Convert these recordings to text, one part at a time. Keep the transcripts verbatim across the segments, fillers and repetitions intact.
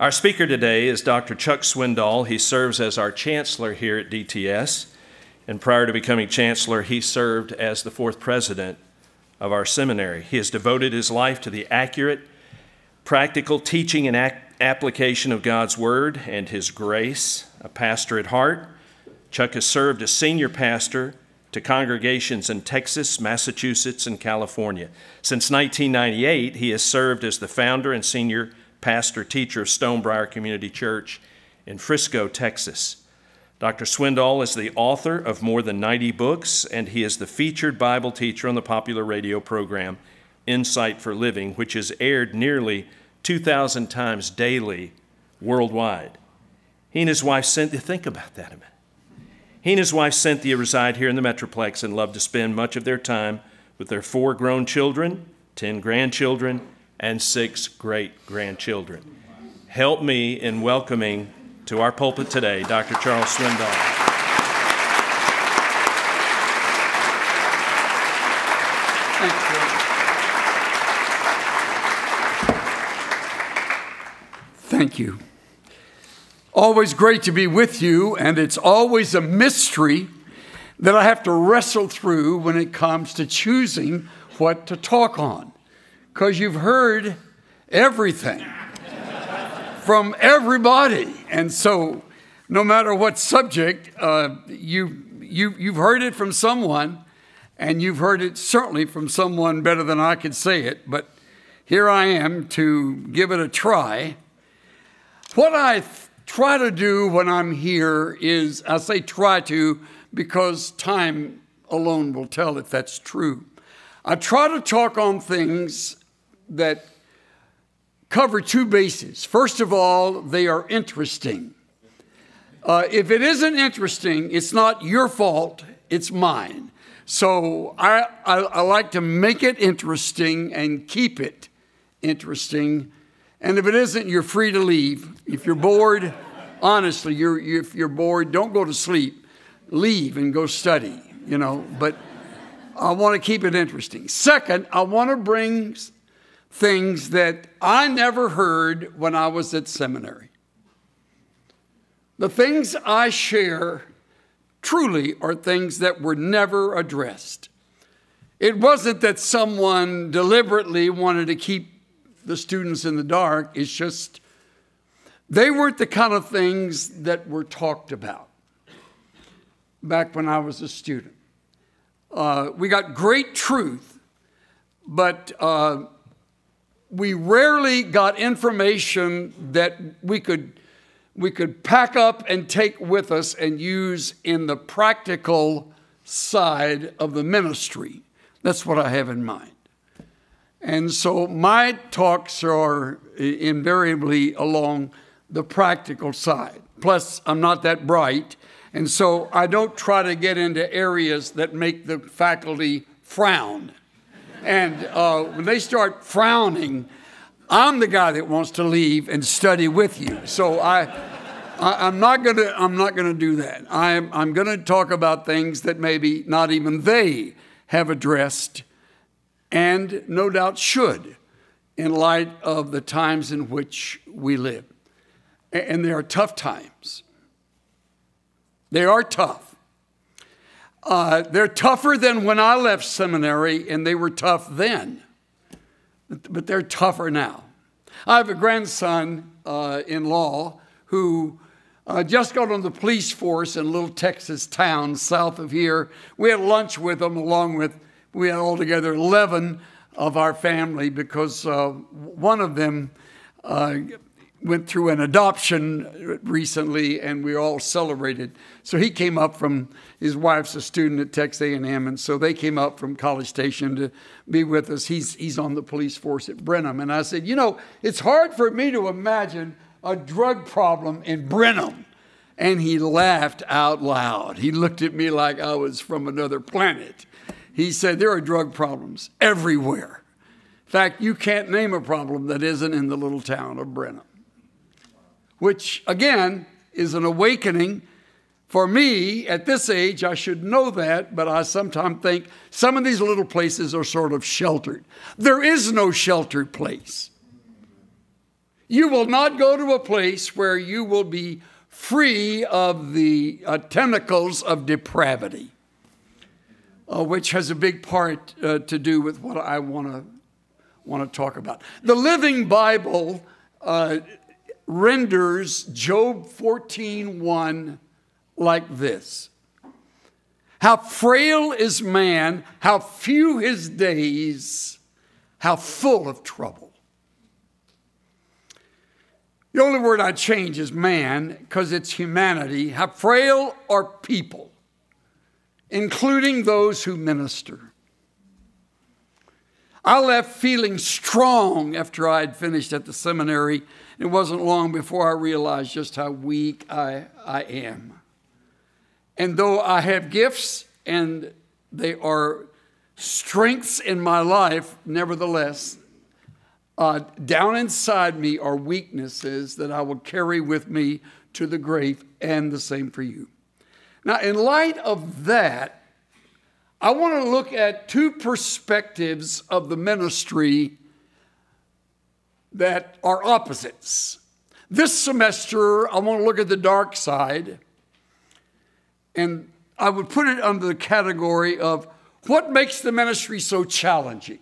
Our speaker today is Doctor Chuck Swindoll. He serves as our chancellor here at D T S. And prior to becoming chancellor, he served as the fourth president of our seminary. He has devoted his life to the accurate, practical teaching and application of God's word and his grace, a pastor at heart. Chuck has served as senior pastor to congregations in Texas, Massachusetts, and California. Since nineteen ninety-eight, he has served as the founder and senior pastor teacher of Stonebriar Community Church in Frisco, Texas. Doctor Swindoll is the author of more than ninety books, and he is the featured Bible teacher on the popular radio program Insight for Living, which is aired nearly two thousand times daily worldwide. He and his wife Cynthia, think about that a minute. He and his wife Cynthia reside here in the Metroplex and love to spend much of their time with their four grown children, ten grandchildren, and six great-grandchildren. Help me in welcoming to our pulpit today, Doctor Charles Swindoll. Thank you. Always great to be with you, and it's always a mystery that I have to wrestle through when it comes to choosing what to talk on, because you've heard everything from everybody. And so no matter what subject, uh, you, you, you've heard it from someone, and you've heard it certainly from someone better than I could say it, but here I am to give it a try. What I try to do when I'm here is, I say try to because time alone will tell if that's true. I try to talk on things that cover two bases. First of all, they are interesting. Uh, if it isn't interesting, it's not your fault, it's mine. So I, I, I like to make it interesting and keep it interesting. And if it isn't, you're free to leave. If you're bored, honestly, you're, if you're bored, don't go to sleep. Leave and go study, you know, but I want to keep it interesting. Second, I want to bring things that I never heard when I was at seminary. The things I share truly are things that were never addressed. It wasn't that someone deliberately wanted to keep the students in the dark. It's just they weren't the kind of things that were talked about back when I was a student. Uh, we got great truth, but uh, we rarely got information that we could, we could pack up and take with us and use in the practical side of the ministry. That's what I have in mind. And so my talks are invariably along the practical side. Plus, I'm not that bright, and so I don't try to get into areas that make the faculty frown. And uh, when they start frowning, I'm the guy that wants to leave and study with you. So I, I, I'm not gonna, I'm not gonna do that. I'm, I'm gonna talk about things that maybe not even they have addressed, and no doubt should, in light of the times in which we live. And they are tough times. They are tough. Uh, they're tougher than when I left seminary, and they were tough then. But they're tougher now. I have a grandson-in-law uh, who uh, just got on the police force in a little Texas town south of here. We had lunch with him along with We had altogether eleven of our family because uh, one of them uh, went through an adoption recently, and we all celebrated. So he came up from, his wife's a student at Texas A and M, and so they came up from College Station to be with us. He's, he's on the police force at Brenham. And I said, you know, it's hard for me to imagine a drug problem in Brenham. And he laughed out loud. He looked at me like I was from another planet. He said, there are drug problems everywhere. In fact, you can't name a problem that isn't in the little town of Brenham, which, again, is an awakening. For me, at this age, I should know that, but I sometimes think some of these little places are sort of sheltered. There is no sheltered place. You will not go to a place where you will be free of the uh, tentacles of depravity, uh, which has a big part uh, to do with what I want to want to talk about. The Living Bible uh, renders Job fourteen one like this. How frail is man, how few his days, how full of trouble. The only word I change is man, because it's humanity. How frail are people, including those who minister. I left feeling strong after I had finished at the seminary. It wasn't long before I realized just how weak I, I am. And though I have gifts and they are strengths in my life, nevertheless, Uh, down inside me are weaknesses that I will carry with me to the grave, and the same for you. Now, in light of that, I want to look at two perspectives of the ministry that are opposites. This semester, I want to look at the dark side, and I would put it under the category of what makes the ministry so challenging.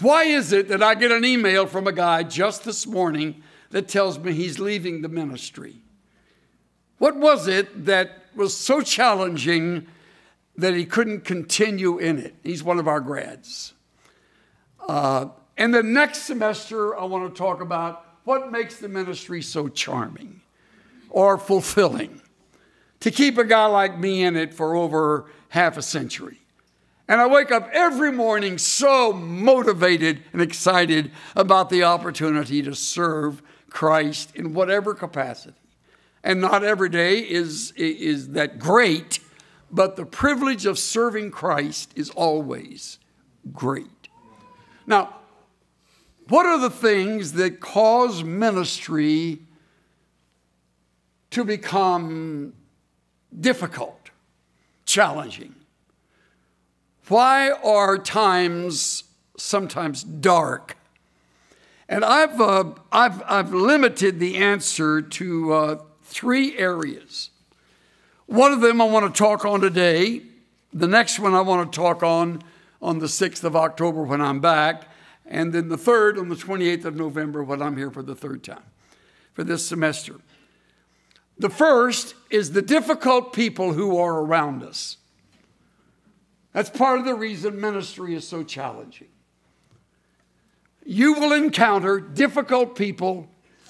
Why is it that I get an email from a guy just this morning that tells me he's leaving the ministry? What was it that was so challenging that he couldn't continue in it? He's one of our grads. Uh, and the next semester, I want to talk about what makes the ministry so charming or fulfilling to keep a guy like me in it for over half a century. And I wake up every morning so motivated and excited about the opportunity to serve Christ in whatever capacity. And not every day is, is that great, but the privilege of serving Christ is always great. Now, what are the things that cause ministry to become difficult, challenging? Why are times sometimes dark? And I've, uh, I've, I've limited the answer to uh, three areas. One of them I want to talk on today. The next one I want to talk on on the sixth of October when I'm back. And then the third on the twenty-eighth of November when I'm here for the third time for this semester. The first is the difficult people who are around us. That's part of the reason ministry is so challenging. You will encounter difficult people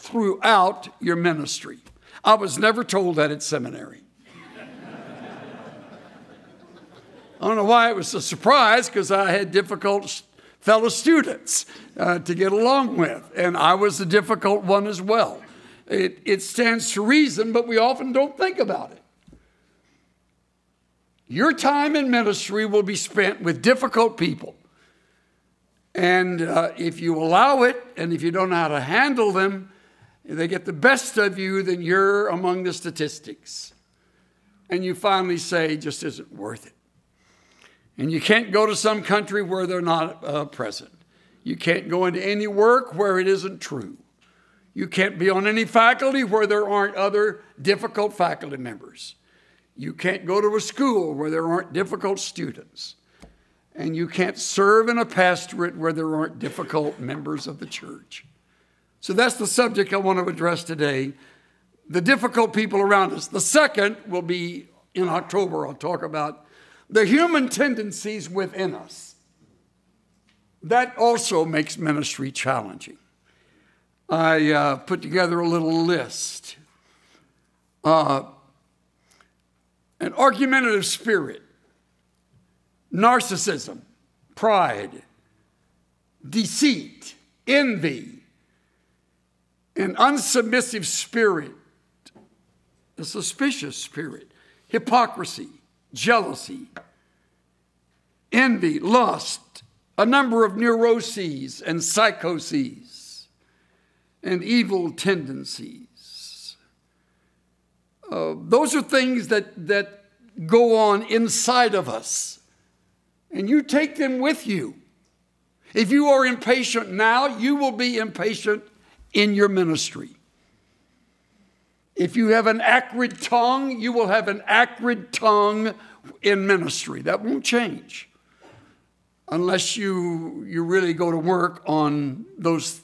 throughout your ministry. I was never told that at seminary. I don't know why it was a surprise, because I had difficult fellow students uh, to get along with, and I was a difficult one as well. It, it stands to reason, but we often don't think about it. Your time in ministry will be spent with difficult people. And uh, if you allow it, and if you don't know how to handle them, if they get the best of you, then you're among the statistics. And you finally say, it just isn't worth it. And you can't go to some country where they're not uh, present. You can't go into any work where it isn't true. You can't be on any faculty where there aren't other difficult faculty members. You can't go to a school where there aren't difficult students. And you can't serve in a pastorate where there aren't difficult members of the church. So that's the subject I want to address today, the difficult people around us. The second will be in October. I'll talk about the human tendencies within us. That also makes ministry challenging. I uh, put together a little list. Uh, An argumentative spirit, narcissism, pride, deceit, envy, an unsubmissive spirit, a suspicious spirit, hypocrisy, jealousy, envy, lust, a number of neuroses and psychoses, and evil tendencies. Uh, those are things that, that go on inside of us. And you take them with you. If you are impatient now, you will be impatient in your ministry. If you have an acrid tongue, you will have an acrid tongue in ministry. That won't change unless you, you really go to work on those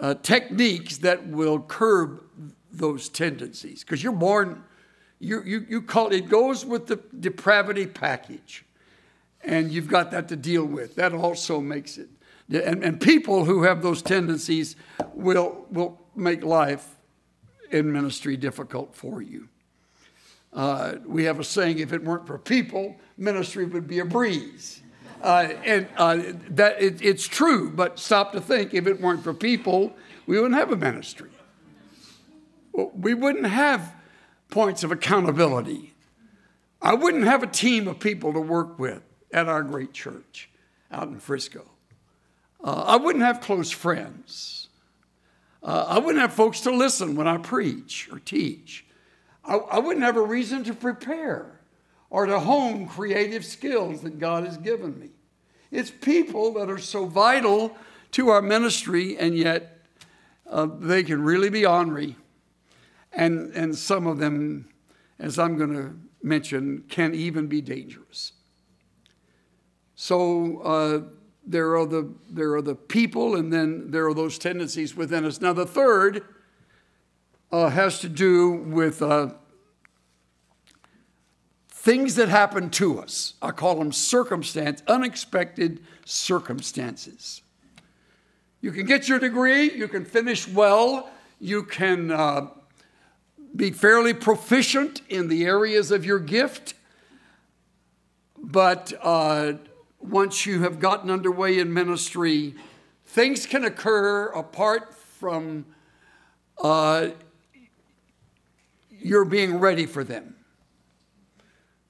uh, techniques that will curb those tendencies. Because you're born, you, you, you call, it goes with the depravity package. And you've got that to deal with. That also makes it. And, and people who have those tendencies will, will make life in ministry difficult for you. Uh, we have a saying, if it weren't for people, ministry would be a breeze. Uh, and uh, that it, it's true, but stop to think, if it weren't for people, we wouldn't have a ministry. We wouldn't have points of accountability. I wouldn't have a team of people to work with at our great church out in Frisco. Uh, I wouldn't have close friends. Uh, I wouldn't have folks to listen when I preach or teach. I, I wouldn't have a reason to prepare or to hone creative skills that God has given me. It's people that are so vital to our ministry, and yet uh, they can really be ornery. And, and some of them, as I'm going to mention, can even be dangerous. So uh, there are the there are the people, and then there are those tendencies within us. Now the third uh, has to do with uh, things that happen to us. I call them circumstance, unexpected circumstances. You can get your degree, you can finish well, you can uh, be fairly proficient in the areas of your gift, but uh, once you have gotten underway in ministry, things can occur apart from uh, your being ready for them.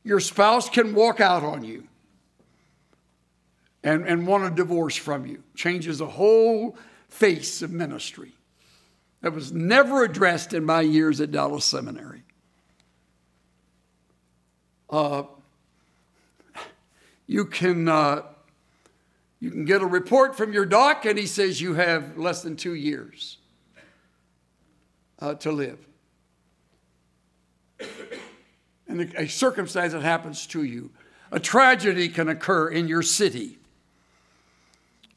Your spouse can walk out on you and, and want a divorce from you. Changes the whole face of ministry. That was never addressed in my years at Dallas Seminary. Uh, You can, uh, you can get a report from your doc, and he says you have less than two years uh, to live. And a, a circumstance that happens to you. A tragedy can occur in your city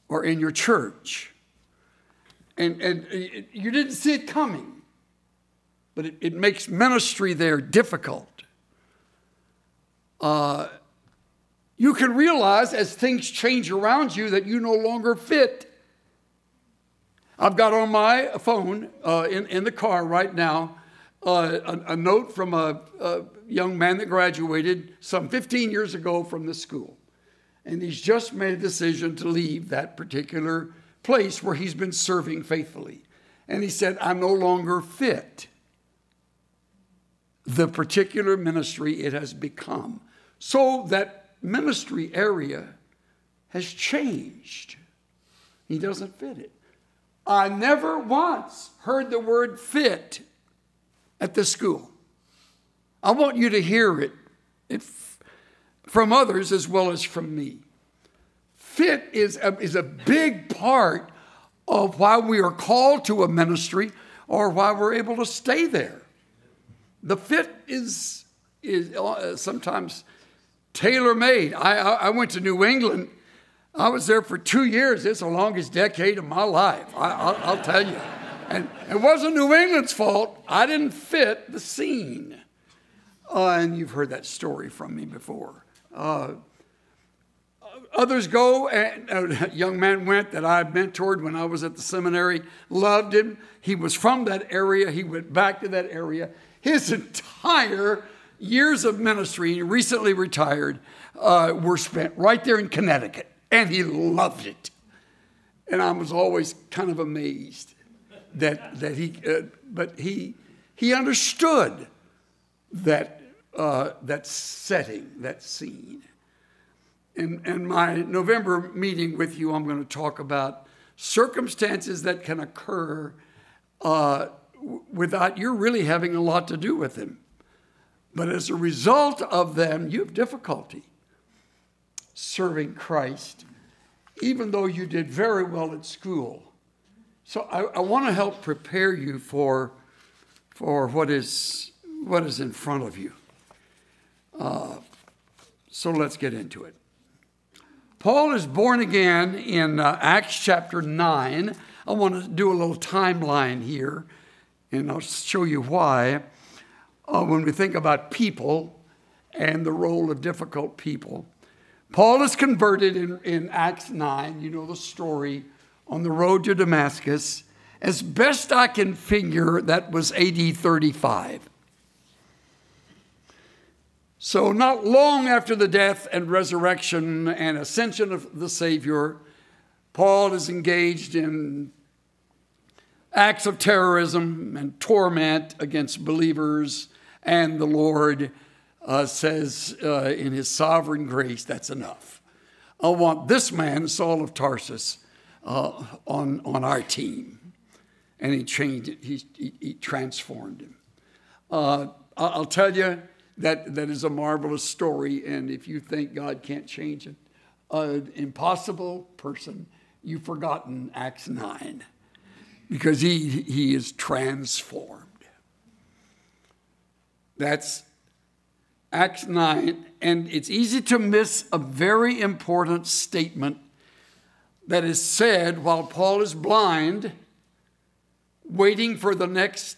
or in your church. And, and it, you didn't see it coming, but it, it makes ministry there difficult. Uh... You can realize as things change around you that you no longer fit. I've got on my phone uh, in, in the car right now uh, a, a note from a, a young man that graduated some fifteen years ago from this school. And he's just made a decision to leave that particular place where he's been serving faithfully. And he said, I'm no longer fit the particular ministry it has become. So that ministry area has changed. He doesn't fit it. I never once heard the word fit at this school. I want you to hear it, it from others as well as from me. Fit is a, is a big part of why we are called to a ministry or why we're able to stay there. The fit is, is uh, sometimes tailor-made. I, I, I went to New England. I was there for two years. It's the longest decade of my life, I, I'll, I'll tell you. And it wasn't New England's fault. I didn't fit the scene. Uh, and you've heard that story from me before. Uh, others go, and a young man went that I mentored when I was at the seminary, loved him. He was from that area. He went back to that area. His entire years of ministry, he recently retired, uh, were spent right there in Connecticut, and he loved it. And I was always kind of amazed that that he, uh, but he he understood that uh, that setting, that scene. And and my November meeting with you, I'm going to talk about circumstances that can occur uh, without you really having a lot to do with them. But as a result of them, you have difficulty serving Christ even though you did very well at school. So I, I want to help prepare you for, for what is, what is in front of you. Uh, so let's get into it. Paul is born again in uh, Acts chapter nine. I want to do a little timeline here, and I'll show you why. Uh, when we think about people and the role of difficult people, Paul is converted in, in Acts nine. You know the story, on the road to Damascus. As best I can figure, that was A D thirty-five. So not long after the death and resurrection and ascension of the Savior, Paul is engaged in acts of terrorism and torment against believers, and the Lord uh, says uh, in his sovereign grace, that's enough. I want this man, Saul of Tarsus, uh, on, on our team. And he changed it. He, he, he transformed him. Uh, I'll tell you, that, that is a marvelous story. And if you think God can't change it, an impossible person, you've forgotten Acts nine. Because he, he is transformed. That's Acts nine. And it's easy to miss a very important statement that is said while Paul is blind, waiting for the next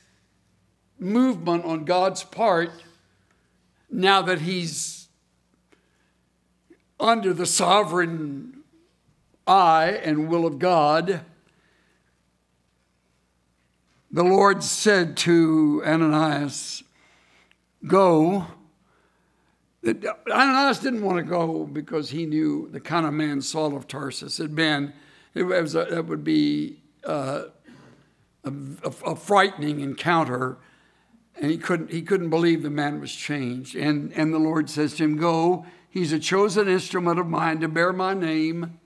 movement on God's part, now that he's under the sovereign eye and will of God. The Lord said to Ananias, go. Ananias didn't want to go because he knew the kind of man Saul of Tarsus had been. It was a, that would be uh, a, a frightening encounter, and he couldn't, he couldn't believe the man was changed. And, and the Lord says to him, go. He's a chosen instrument of mine to bear my name.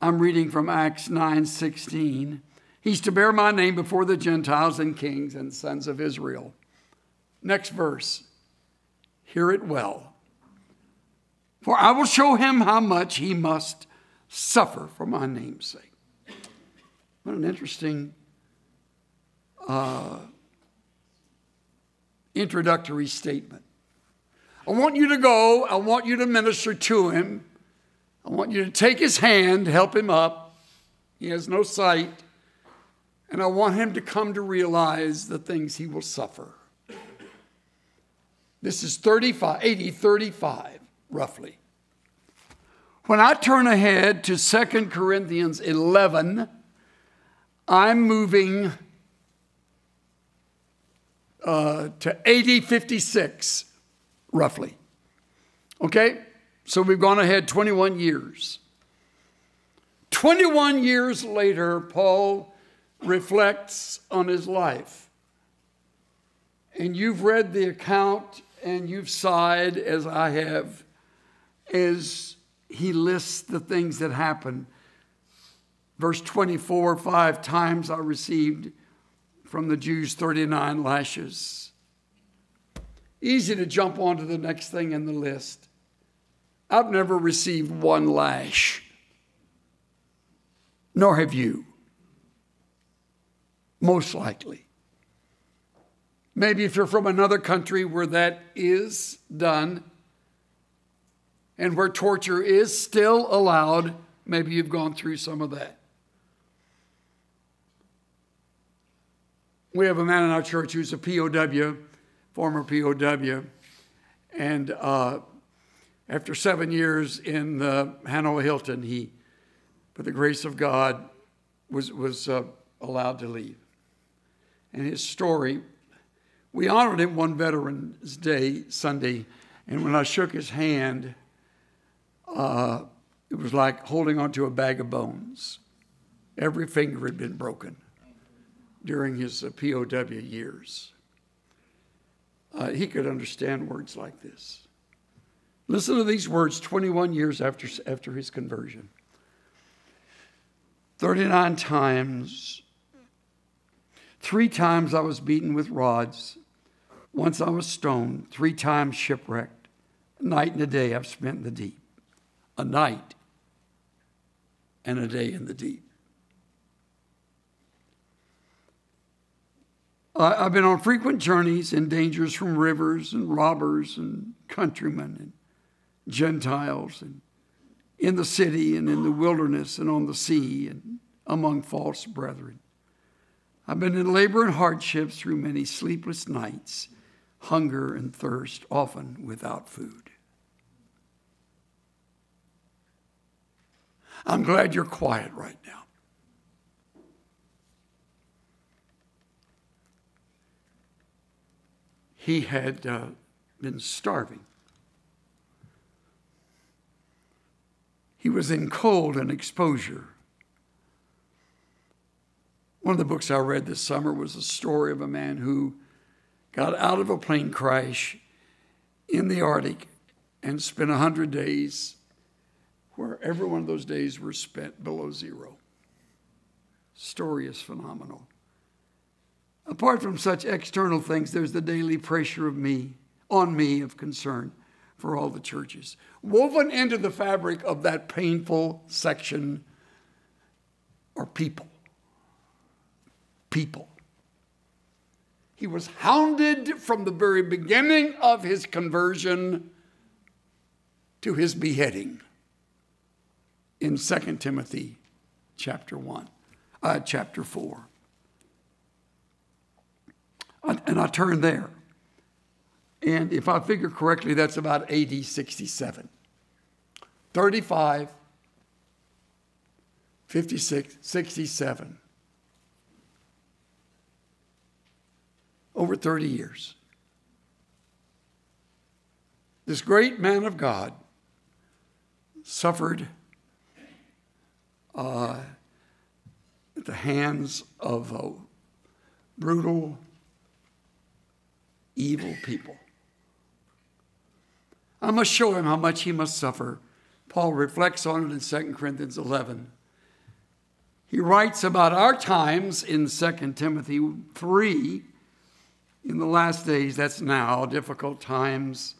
I'm reading from Acts nine sixteen. He's to bear my name before the Gentiles and kings and sons of Israel. Next verse. Hear it well. For I will show him how much he must suffer for my name's sake. What an interesting uh, introductory statement. I want you to go. I want you to minister to him. I want you to take his hand, help him up. He has no sight. And I want him to come to realize the things he will suffer. This is thirty-five, A D thirty-five, roughly. When I turn ahead to Second Corinthians eleven, I'm moving uh, to A D fifty-six, roughly. Okay? So we've gone ahead twenty-one years. twenty-one years later, Paul reflects on his life. And you've read the account and you've sighed, as I have, as he lists the things that happened. Verse twenty-four, five times I received from the Jews thirty-nine lashes. Easy to jump on to the next thing in the list. I've never received one lash. Nor have you. Most likely. Maybe if you're from another country where that is done and where torture is still allowed, maybe you've gone through some of that. We have a man in our church who's a P O W, former P O W, and uh, after seven years in the Hanoi Hilton, he, by the grace of God, was, was uh, allowed to leave. And his story, we honored him one Veterans Day, Sunday, and when I shook his hand, uh, it was like holding onto a bag of bones. Every finger had been broken during his uh, P O W years. Uh, he could understand words like this. Listen to these words twenty-one years after, after his conversion. thirty-nine times... Three times I was beaten with rods. Once I was stoned. Three times shipwrecked. A night and a day I've spent in the deep. A night and a day in the deep. I've been on frequent journeys in dangers from rivers and robbers and countrymen and Gentiles and in the city and in the wilderness and on the sea and among false brethren. I've been in labor and hardships through many sleepless nights, hunger and thirst, often without food. I'm glad you're quiet right now. He had uh, been starving. He was in cold and exposure. One of the books I read this summer was a story of a man who got out of a plane crash in the Arctic and spent one hundred days where every one of those days were spent below zero. Story is phenomenal. Apart from such external things, there's the daily pressure of me, on me of concern for all the churches. Woven into the fabric of that painful section are people. People. He was hounded from the very beginning of his conversion to his beheading in Second Timothy chapter one, uh, chapter four. And I turned there. And if I figure correctly, that's about A D sixty-seven. thirty-five, fifty-six, sixty-seven. Over thirty years. This great man of God suffered uh, at the hands of a brutal, evil people. I must show him how much he must suffer. Paul reflects on it in Second Corinthians eleven. He writes about our times in Second Timothy three. In the last days, that's now, difficult times,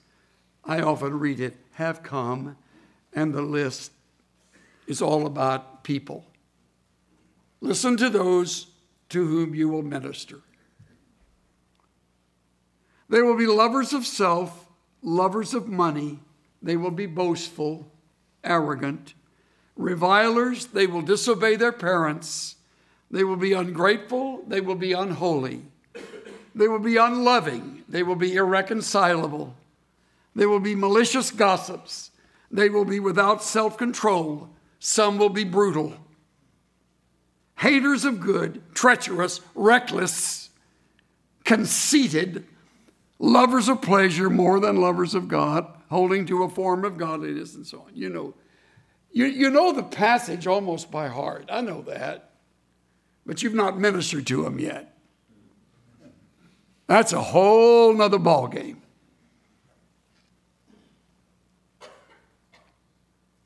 I often read it, have come, and the list is all about people. Listen to those to whom you will minister. They will be lovers of self, lovers of money. They will be boastful, arrogant, revilers. They will disobey their parents. They will be ungrateful. They will be unholy. They will be unloving. They will be irreconcilable. They will be malicious gossips. They will be without self-control. Some will be brutal. Haters of good, treacherous, reckless, conceited, lovers of pleasure more than lovers of God, holding to a form of godliness and so on. You know, you, you know the passage almost by heart. I know that. But you've not ministered to them yet. That's a whole nother ballgame.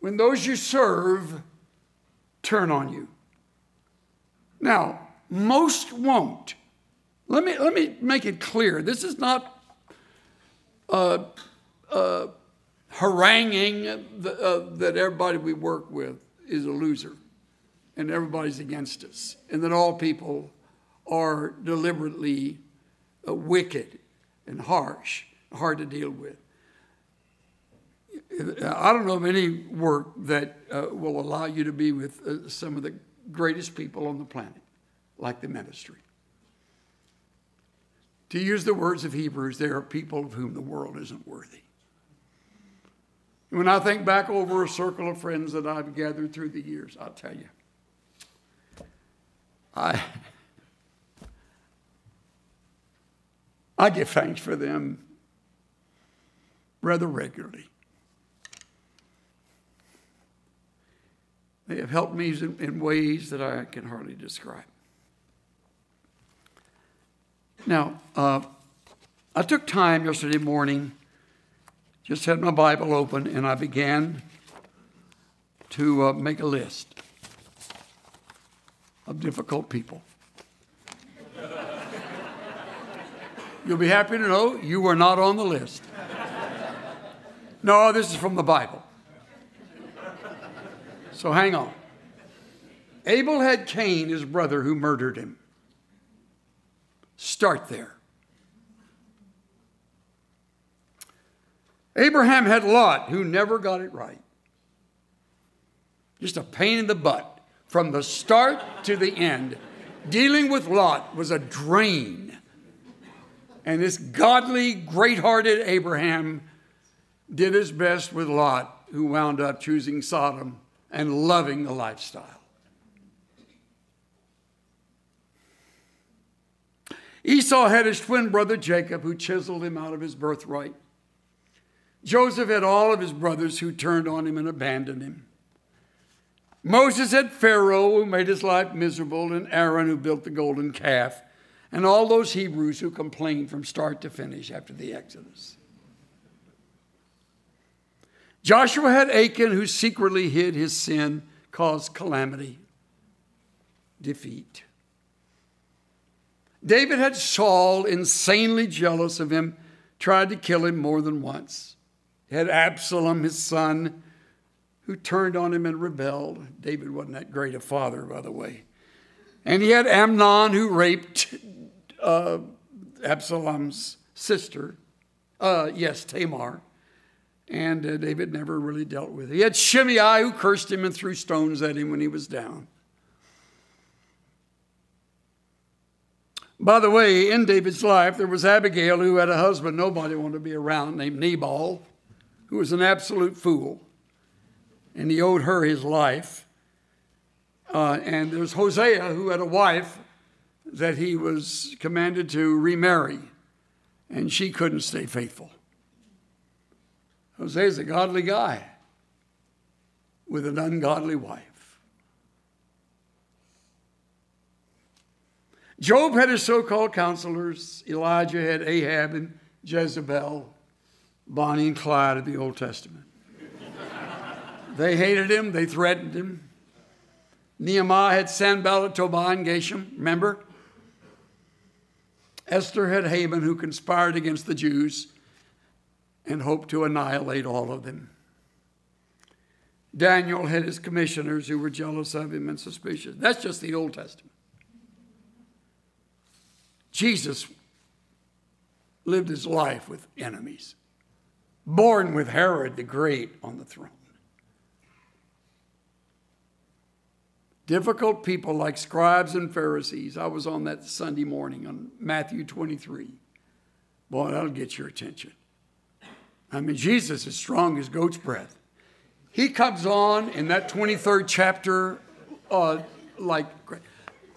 When those you serve turn on you. Now, most won't. Let me, let me make it clear. This is not uh, uh, haranguing the, uh, that everybody we work with is a loser and everybody's against us and that all people are deliberately wicked and harsh, hard to deal with. I don't know of any work that uh, will allow you to be with uh, some of the greatest people on the planet, like the ministry. To use the words of Hebrews, there are people of whom the world isn't worthy. When I think back over a circle of friends that I've gathered through the years, I'll tell you, I... I give thanks for them rather regularly. They have helped me in ways that I can hardly describe. Now, uh, I took time yesterday morning, just had my Bible open, and I began to uh, make a list of difficult people. You'll be happy to know you were not on the list. No, this is from the Bible. So hang on. Abel had Cain, his brother, who murdered him. Start there. Abraham had Lot, who never got it right. Just a pain in the butt. From the start to the end, dealing with Lot was a drain. And this godly, great-hearted Abraham did his best with Lot, who wound up choosing Sodom and loving the lifestyle. Esau had his twin brother Jacob, who chiseled him out of his birthright. Joseph had all of his brothers who turned on him and abandoned him. Moses had Pharaoh, who made his life miserable, and Aaron, who built the golden calf, and all those Hebrews who complained from start to finish after the Exodus. Joshua had Achan, who secretly hid his sin, caused calamity, defeat. David had Saul, insanely jealous of him, tried to kill him more than once. He had Absalom, his son, who turned on him and rebelled. David wasn't that great a father, by the way. And he had Amnon, who raped uh, Absalom's sister, uh, yes, Tamar, and uh, David never really dealt with it. He had Shimei, who cursed him and threw stones at him when he was down. By the way, in David's life, there was Abigail, who had a husband nobody wanted to be around, named Nabal, who was an absolute fool. And he owed her his life. Uh, and there's Hosea, who had a wife that he was commanded to remarry, and she couldn't stay faithful. Hosea's a godly guy with an ungodly wife. Job had his so-called counselors. Elijah had Ahab and Jezebel, Bonnie and Clyde of the Old Testament. They hated him. They threatened him. Nehemiah had Sanballat, Tobiah, and Geshem. Remember? Esther had Haman, who conspired against the Jews and hoped to annihilate all of them. Daniel had his commissioners who were jealous of him and suspicious. That's just the Old Testament. Jesus lived his life with enemies, born with Herod the Great on the throne. Difficult people like scribes and Pharisees. I was on that Sunday morning on Matthew twenty-three. Boy, that'll get your attention. I mean, Jesus is strong as goat's breath. He comes on in that twenty-third chapter uh, like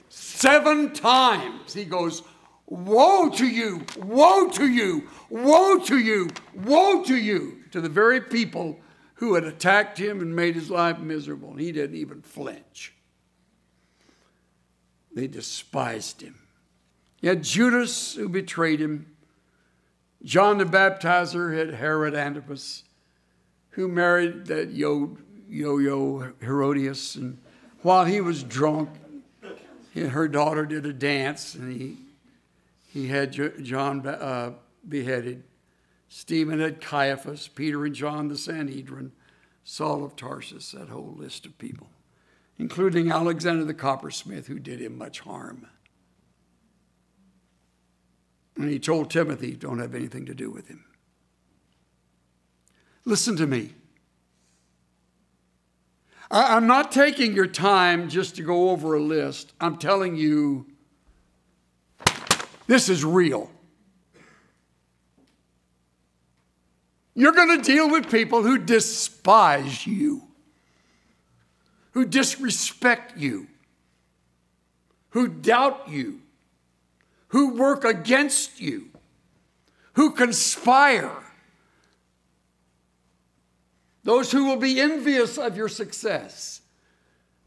seven times. He goes, woe to you, woe to you, woe to you, woe to you, to the very people who had attacked him and made his life miserable. He didn't even flinch. They despised him. He had Judas, who betrayed him. John the Baptizer had Herod Antipas, who married that yo-yo Herodias. And while he was drunk, her daughter did a dance, and he... He had John uh, beheaded. Stephen had Caiaphas, Peter and John the Sanhedrin, Saul of Tarsus, that whole list of people, including Alexander the coppersmith, who did him much harm. And he told Timothy, don't have anything to do with him. Listen to me. I I'm not taking your time just to go over a list. I'm telling you, this is real. You're going to deal with people who despise you, who disrespect you, who doubt you, who work against you, who conspire. Those who will be envious of your success,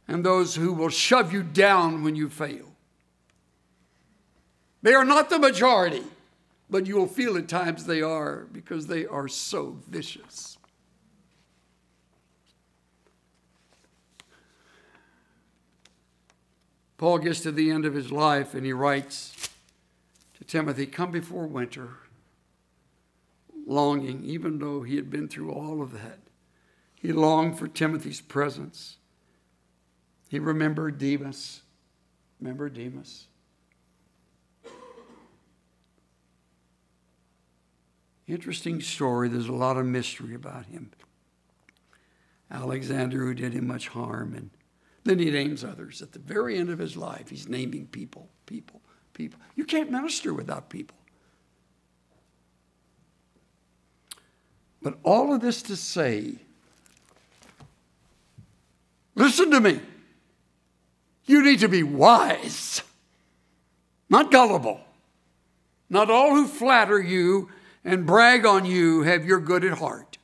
and those who will shove you down when you fail. They are not the majority, but you will feel at times they are, because they are so vicious. Paul gets to the end of his life and he writes to Timothy, come before winter, longing, even though he had been through all of that. He longed for Timothy's presence He remembered Demas. Remember Demas? Interesting story. There's a lot of mystery about him. Alexander, who did him much harm, and then he names others. At the very end of his life, he's naming people, people, people. You can't minister without people. But all of this to say, listen to me. You need to be wise, not gullible. Not all who flatter you and brag on you have your good at heart.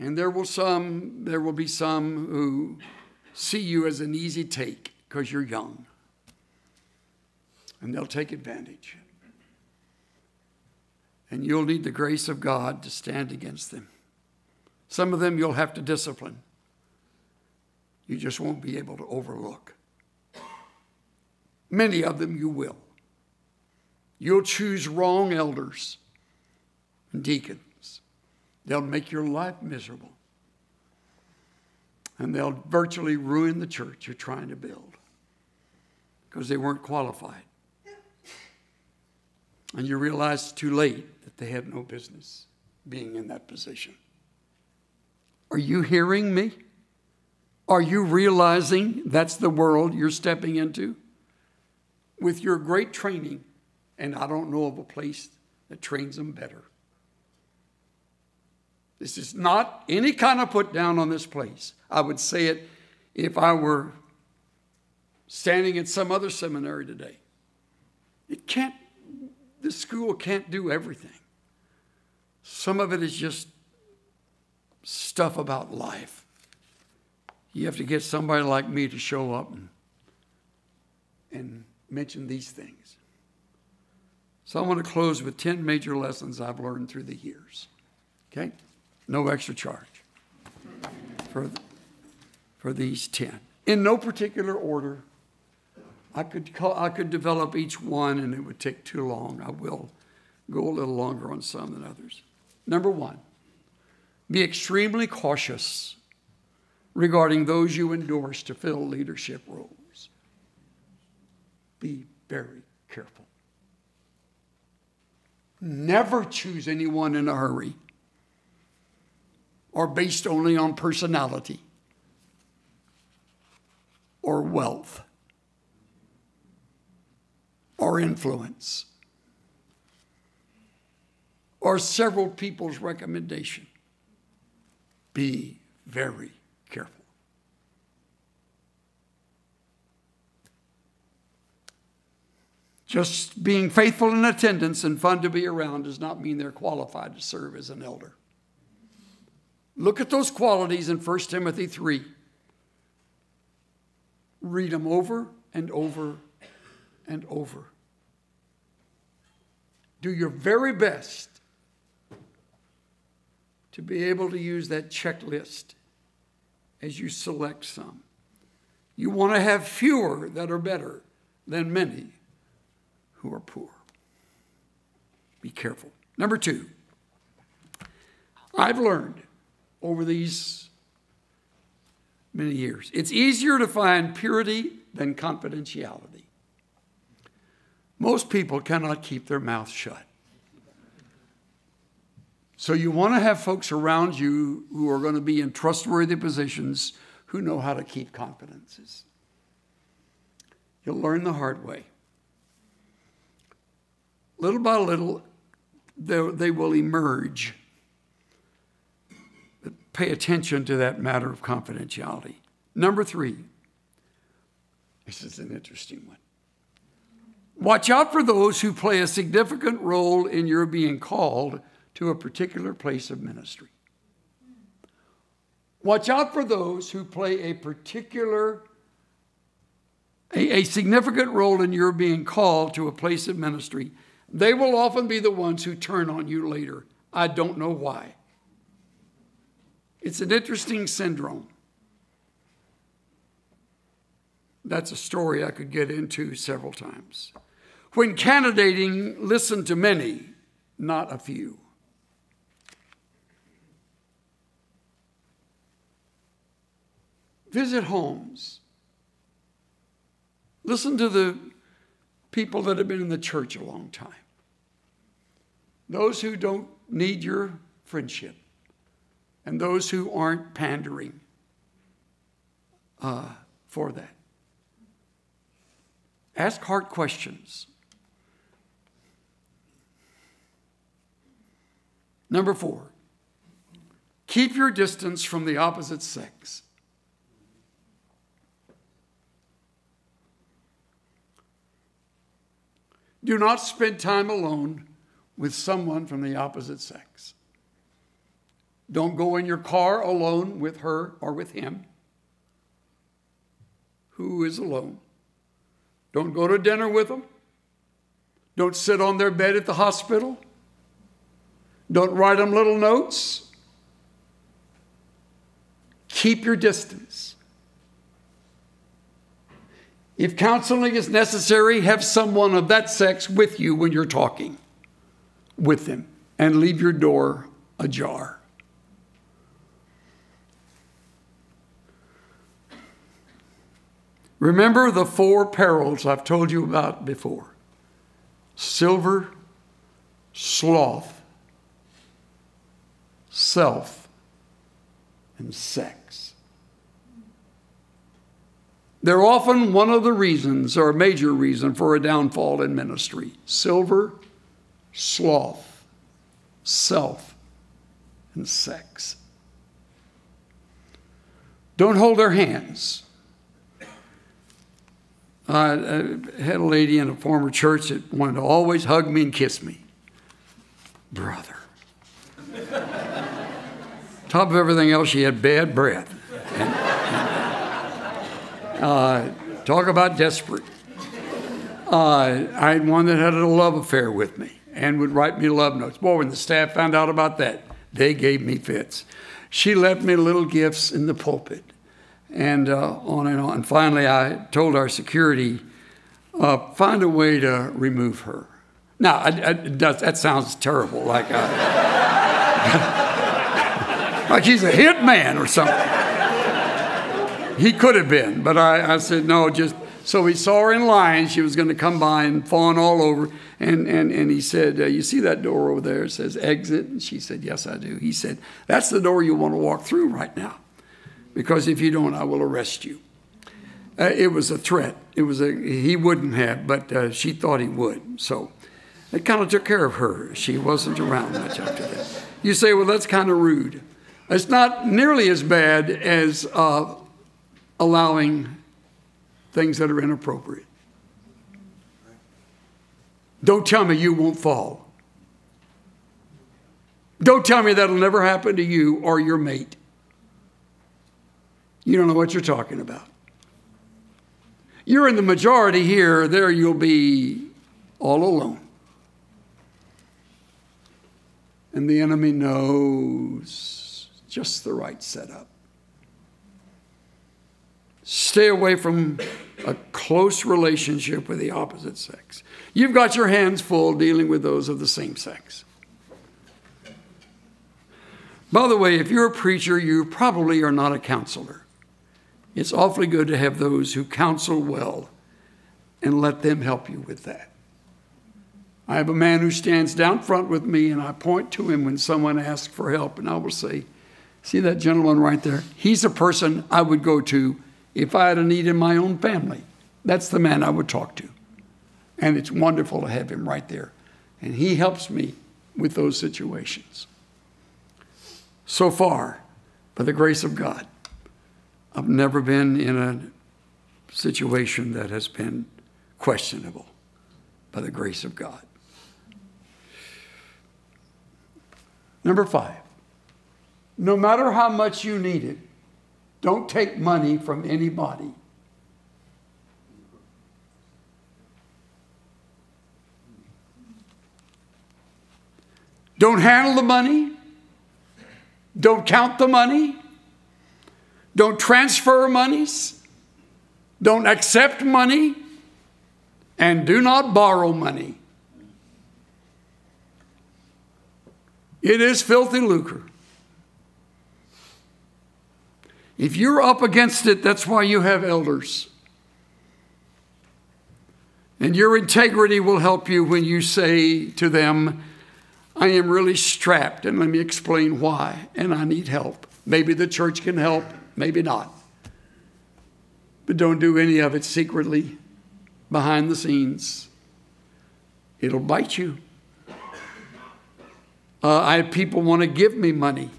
And there will some, there will be some who see you as an easy take because you're young. And they'll take advantage. And you'll need the grace of God to stand against them. Some of them you'll have to discipline. You just won't be able to overlook. Many of them you will. You'll choose wrong elders and deacons. They'll make your life miserable. And they'll virtually ruin the church you're trying to build because they weren't qualified. And you realize too late that they had no business being in that position. Are you hearing me? Are you realizing that's the world you're stepping into? With your great training, and I don't know of a place that trains them better. This is not any kind of put down on this place. I would say it if I were standing at some other seminary today. It can't, this school can't do everything. Some of it is just stuff about life. You have to get somebody like me to show up and, and mention these things. So I want to close with ten major lessons I've learned through the years. Okay? No extra charge for, for these ten. In no particular order. I could, call, I could develop each one, and it would take too long. I will go a little longer on some than others. Number one, be extremely cautious regarding those you endorse to fill leadership roles. Be very careful. Never choose anyone in a hurry or based only on personality or wealth or influence or several people's recommendation. Be very careful. Just being faithful in attendance and fun to be around does not mean they're qualified to serve as an elder. Look at those qualities in First Timothy three. Read them over and over and over. Do your very best to be able to use that checklist as you select some. You want to have fewer that are better than many who are poor. Be careful. Number two, I've learned over these many years, it's easier to find purity than confidentiality. Most people cannot keep their mouth shut. So you want to have folks around you who are going to be in trustworthy positions who know how to keep confidences. You'll learn the hard way. Little by little, they will emerge. But pay attention to that matter of confidentiality. Number three, this is an interesting one. Watch out for those who play a significant role in your being called to a particular place of ministry. Watch out for those who play a particular, a, a significant role in your being called to a place of ministry. They will often be the ones who turn on you later. I don't know why. It's an interesting syndrome. That's a story I could get into several times. When candidating, listen to many, not a few. Visit homes. Listen to the people that have been in the church a long time. Those who don't need your friendship, and those who aren't pandering uh, for that. Ask hard questions. Number four, keep your distance from the opposite sex. Do not spend time alone with someone from the opposite sex. Don't go in your car alone with her or with him who is alone. Don't go to dinner with them. Don't sit on their bed at the hospital. Don't write them little notes. Keep your distance. If counseling is necessary, have someone of that sex with you when you're talking with them, and leave your door ajar. Remember the four perils I've told you about before: silver, sloth, self, and sex. They're often one of the reasons, or a major reason, for a downfall in ministry. Silver, sloth, self, and sex. Don't hold their hands. I had a lady in a former church that wanted to always hug me and kiss me. Brother. Top of everything else, she had bad breath. And, and, uh, talk about desperate. Uh, I had one that had a love affair with me and would write me love notes. Boy, when the staff found out about that, they gave me fits. She left me little gifts in the pulpit. And uh, on and on. Finally, I told our security, uh, find a way to remove her. Now, I, I, that, that sounds terrible, like I, like he's a hitman or something. He could have been, but I, I said, no, just, so he saw her in line. She was going to come by and fawn all over. And, and, and he said, uh, you see that door over there? It says exit. And she said, yes, I do. He said, that's the door you want to walk through right now. Because if you don't, I will arrest you. Uh, it was a threat. It was a, he wouldn't have, but uh, she thought he would. So it kind of took care of her. She wasn't around much after that. You say, well, that's kind of rude. It's not nearly as bad as uh, allowing things that are inappropriate. Don't tell me you won't fall. Don't tell me that'll never happen to you or your mate. You don't know what you're talking about. You're in the majority here. There you'll be all alone. And the enemy knows just the right setup. Stay away from a close relationship with the opposite sex. You've got your hands full dealing with those of the same sex. By the way, if you're a preacher, you probably are not a counselor. It's awfully good to have those who counsel well and let them help you with that. I have a man who stands down front with me, and I point to him when someone asks for help, and I will say, see that gentleman right there? He's a person I would go to if I had a need in my own family. That's the man I would talk to. And it's wonderful to have him right there. And he helps me with those situations. So far, by the grace of God, I've never been in a situation that has been questionable, by the grace of God. Number five, no matter how much you need it, don't take money from anybody. Don't handle the money. Don't count the money. Don't transfer monies. Don't accept money. And do not borrow money. It is filthy lucre. If you're up against it, that's why you have elders. And your integrity will help you when you say to them, I am really strapped, and let me explain why, and I need help. Maybe the church can help, maybe not. But don't do any of it secretly, behind the scenes. It'll bite you. Uh, I had people want to give me money,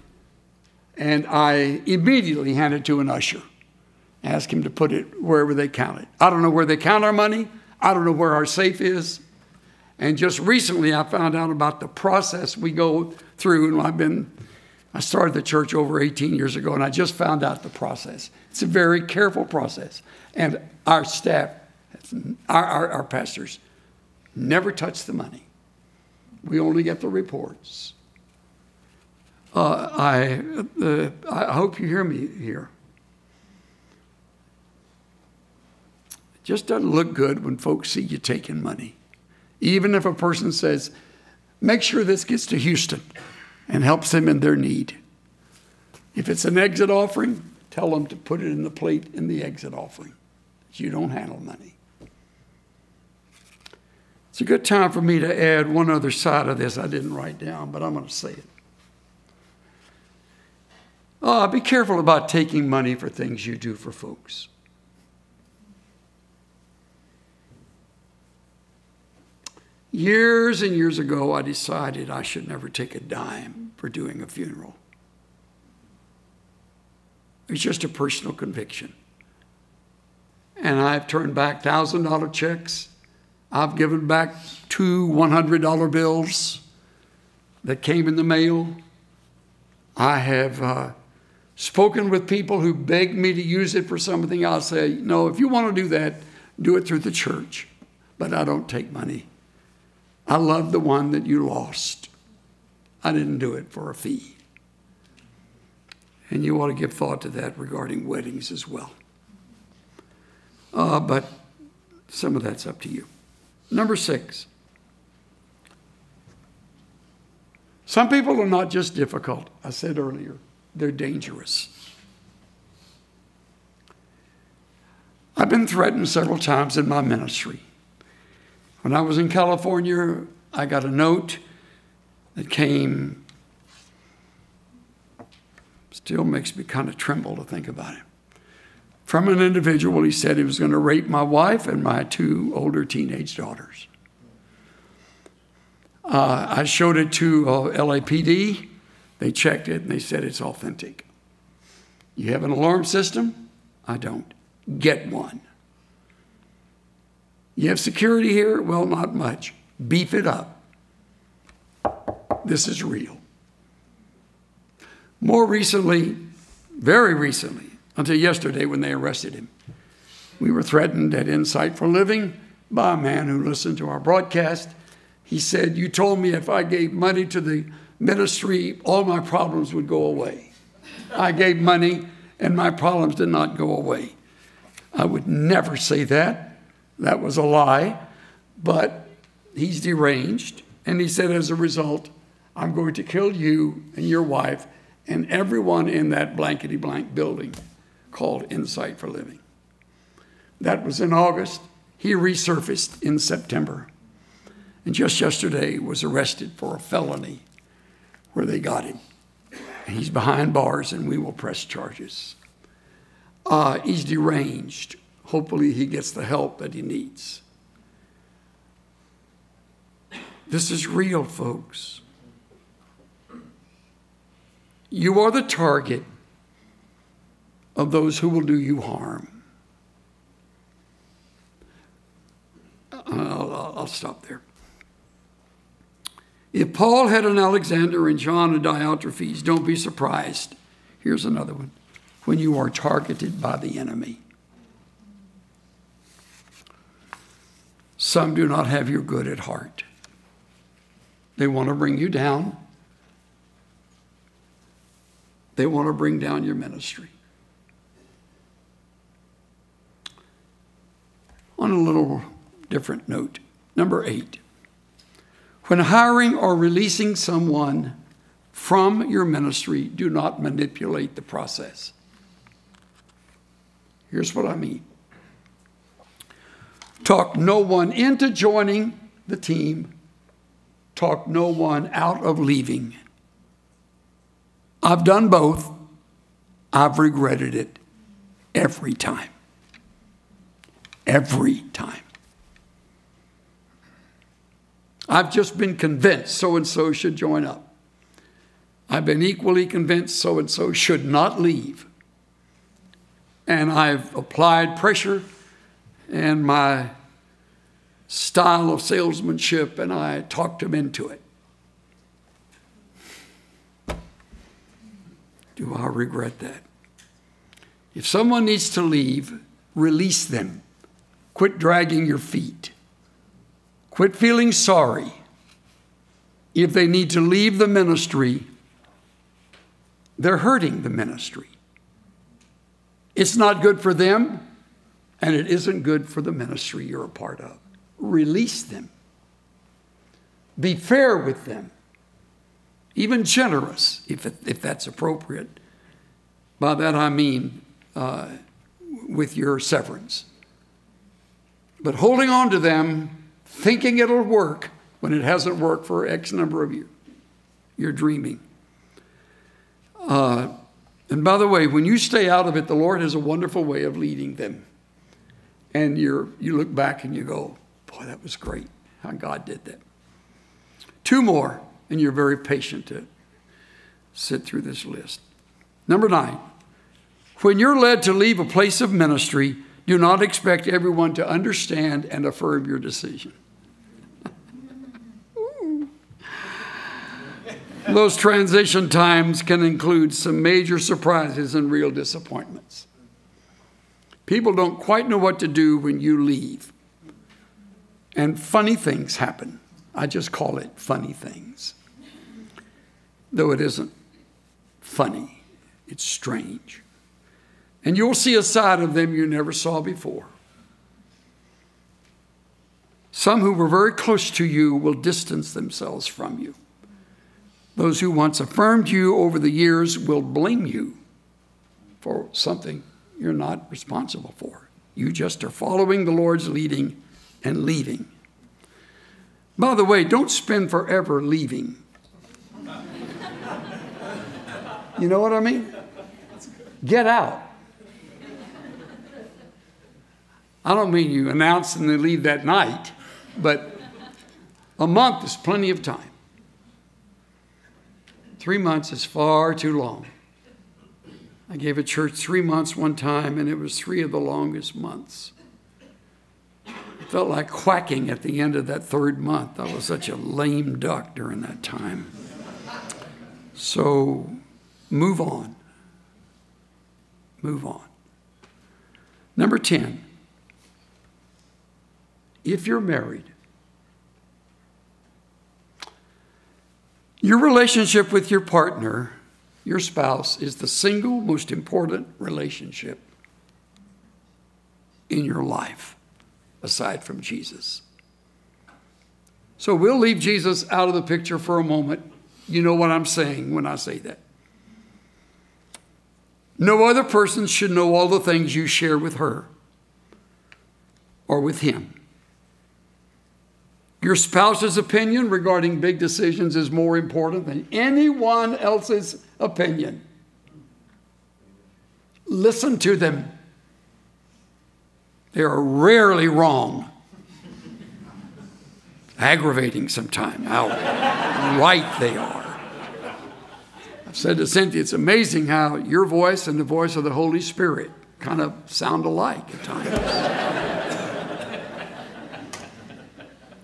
and I immediately hand it to an usher. Ask him to put it wherever they count it. I don't know where they count our money. I don't know where our safe is. And just recently I found out about the process we go through. And I've been, I started the church over eighteen years ago, and I just found out the process. It's a very careful process. And our staff, our, our, our pastors, never touch the money. We only get the reports. Uh, I, uh, I hope you hear me here. Just doesn't look good when folks see you taking money. Even if a person says, make sure this gets to Houston and helps them in their need. If it's an exit offering, tell them to put it in the plate in the exit offering. You don't handle money. It's a good time for me to add one other side of this I didn't write down, but I'm going to say it. Uh, be careful about taking money for things you do for folks. Years and years ago, I decided I should never take a dime for doing a funeral. It's just a personal conviction. And I've turned back one thousand dollar checks. I've given back two one hundred dollar bills that came in the mail. I have uh, spoken with people who begged me to use it for something. I'll say, no, if you want to do that, do it through the church. But I don't take money. I love the one that you lost. I didn't do it for a fee. And you ought to give thought to that regarding weddings as well. Uh, but some of that's up to you. Number six. Some people are not just difficult. I said earlier, they're dangerous. I've been threatened several times in my ministry. When I was in California, I got a note that came, still makes me kind of tremble to think about it, from an individual. He said he was going to rape my wife and my two older teenage daughters. Uh, I showed it to uh, L A P D. They checked it, and they said it's authentic. You have an alarm system? I don't. Get one. You have security here? Well, not much. Beef it up. This is real. More recently, very recently, until yesterday when they arrested him, we were threatened at Insight for Living by a man who listened to our broadcast. He said, you told me if I gave money to the ministry, all my problems would go away. I gave money, and my problems did not go away. I would never say that. That was a lie, but he's deranged. And he said, as a result, I'm going to kill you and your wife and everyone in that blankety-blank building called Insight for Living. That was in August. He resurfaced in September. And just yesterday was arrested for a felony where they got him. And he's behind bars, and we will press charges. Uh, he's deranged. Hopefully he gets the help that he needs. This is real, folks. You are the target of those who will do you harm. I'll, I'll stop there. If Paul had an Alexander and John a Diotrephes, don't be surprised. Here's another one. When you are targeted by the enemy. Some do not have your good at heart. They want to bring you down. They want to bring down your ministry. On a little different note, number eight. When hiring or releasing someone from your ministry, do not manipulate the process. Here's what I mean. Talk no one into joining the team. Talk no one out of leaving. I've done both. I've regretted it every time. Every time. I've just been convinced so-and-so should join up. I've been equally convinced so-and-so should not leave. And I've applied pressure and my style of salesmanship, and I talked them into it. Do I regret that? If someone needs to leave, release them. Quit dragging your feet. Quit feeling sorry. If they need to leave the ministry, they're hurting the ministry. It's not good for them, and it isn't good for the ministry you're a part of. Release them. Be fair with them. Even generous, if, it, if that's appropriate. By that I mean uh, with your severance. But holding on to them, thinking it'll work when it hasn't worked for X number of you. You're dreaming. Uh, and by the way, when you stay out of it, the Lord has a wonderful way of leading them. And you're, you look back and you go, boy, that was great how God did that. Two more, and you're very patient to sit through this list. Number nine, when you're led to leave a place of ministry, do not expect everyone to understand and affirm your decision. Those transition times can include some major surprises and real disappointments. People don't quite know what to do when you leave. And funny things happen. I just call it funny things. Though it isn't funny, it's strange. And you'll see a side of them you never saw before. Some who were very close to you will distance themselves from you. Those who once affirmed you over the years will blame you for something you're not responsible for. You just are following the Lord's leading and leaving. By the way, don't spend forever leaving. You know what I mean? Get out. I don't mean you announce and they leave that night, but a month is plenty of time. Three months is far too long. I gave a church three months one time, and it was three of the longest months. It felt like quacking at the end of that third month. I was such a lame duck during that time. So move on. Move on. Number ten, if you're married, your relationship with your partner, your spouse, is the single most important relationship in your life, aside from Jesus. So we'll leave Jesus out of the picture for a moment. You know what I'm saying when I say that. No other person should know all the things you share with her or with him. Your spouse's opinion regarding big decisions is more important than anyone else's opinion. Listen to them. They are rarely wrong. Aggravating sometimes how right they are. I've said to Cynthia, it's amazing how your voice and the voice of the Holy Spirit kind of sound alike at times.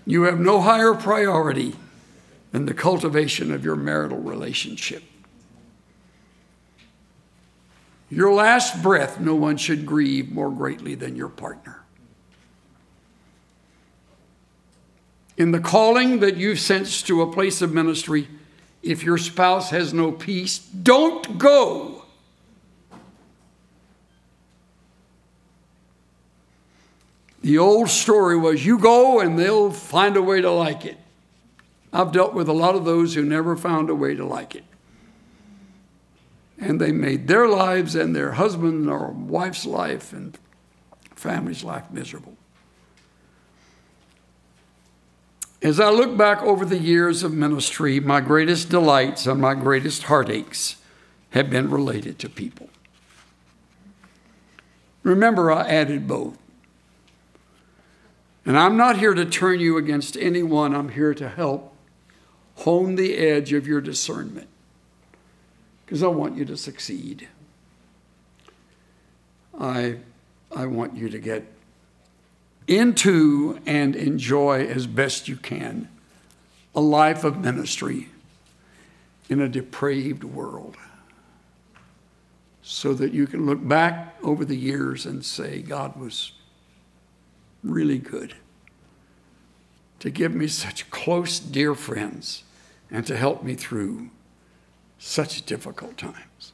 You have no higher priority than the cultivation of your marital relationship. Your last breath, no one should grieve more greatly than your partner. In the calling that you've sensed to a place of ministry, if your spouse has no peace, don't go. The old story was, you go and they'll find a way to like it. I've dealt with a lot of those who never found a way to like it. and they made their lives and their husband's or wife's life and family's life miserable. As I look back over the years of ministry, my greatest delights and my greatest heartaches have been related to people. Remember, I added both. And I'm not here to turn you against anyone. I'm here to help hone the edge of your discernment, because I want you to succeed. I, I want you to get into and enjoy as best you can a life of ministry in a depraved world, so that you can look back over the years and say, God was really good to give me such close, dear friends and to help me through such difficult times.